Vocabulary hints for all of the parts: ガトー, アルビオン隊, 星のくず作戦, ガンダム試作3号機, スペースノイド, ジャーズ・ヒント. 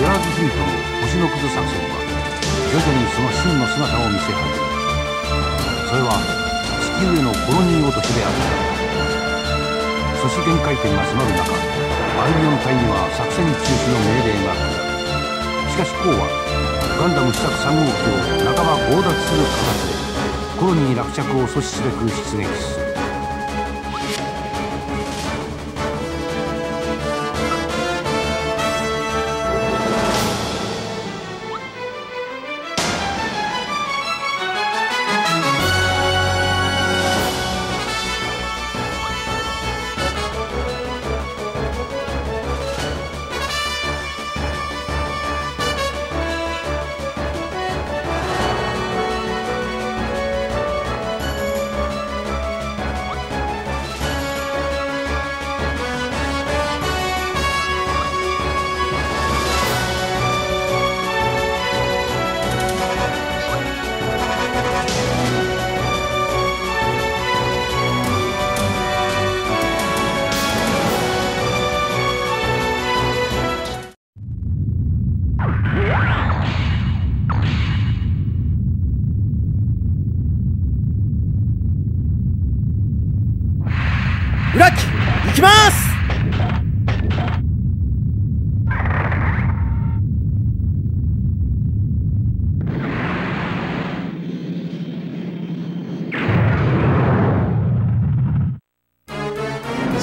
ジャーズ・ヒントの星のくず作戦は徐々にその真の姿を見せ始める。それは地球へのコロニー落としである。そして限界点が迫る中、アルビオン隊には作戦中止の命令が来る。しかしコウはガンダム試作3号機を半ば強奪する形でコロニー落着を阻止すべく出撃する。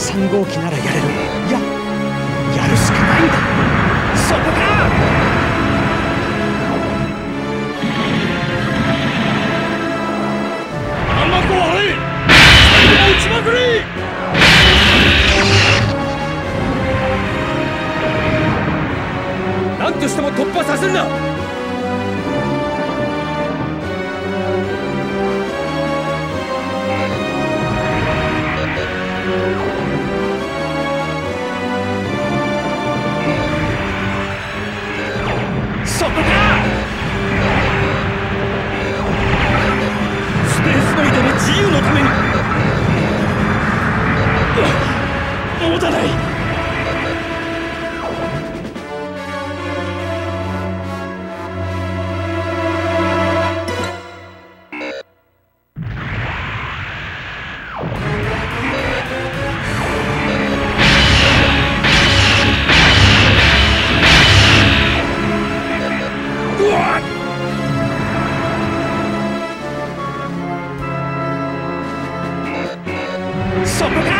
3号機ならやれる。いや、やるしかないんだ。そこから 何としても突破させるな。そこだ。スペースノイドの自由のために。 持たない。うわっ！ そこか！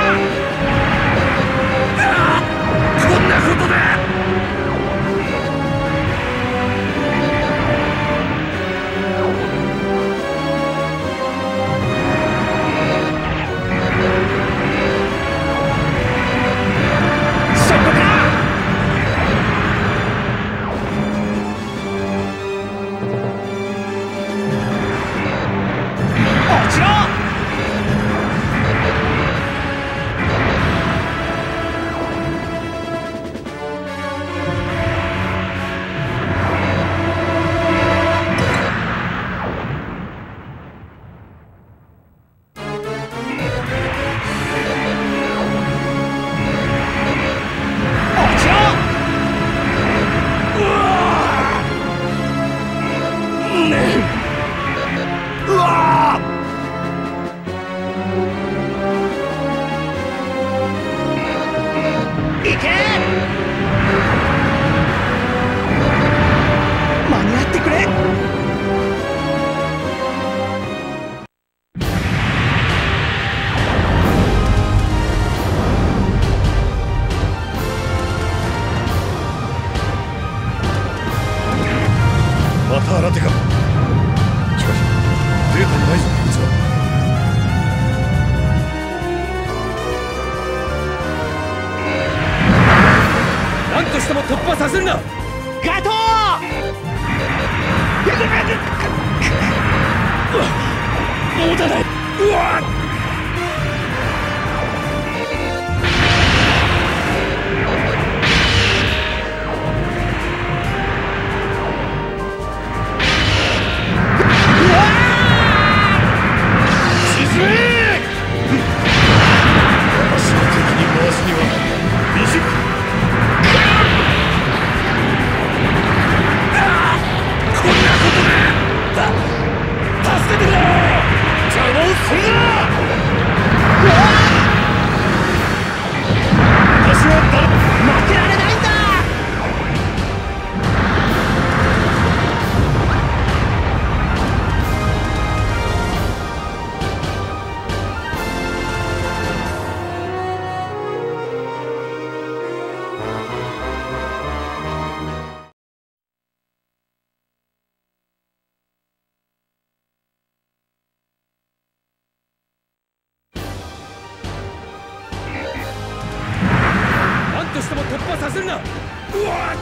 しても突破させるな。うわ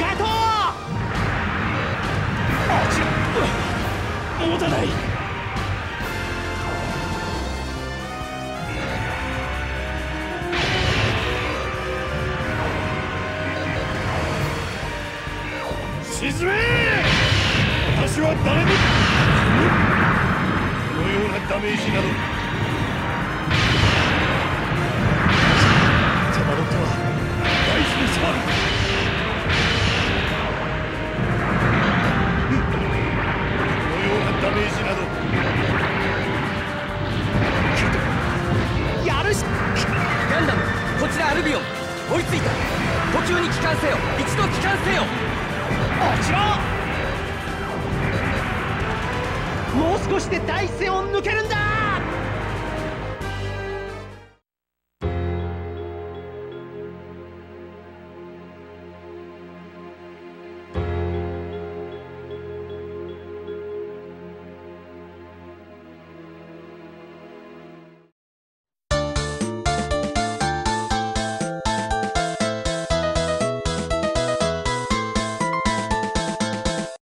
ガトー！あ、違う。持たない。 沈め！私は誰もこのようなダメージなど邪魔の手は大事に触る。 もう少しで大戦を抜けるんだ！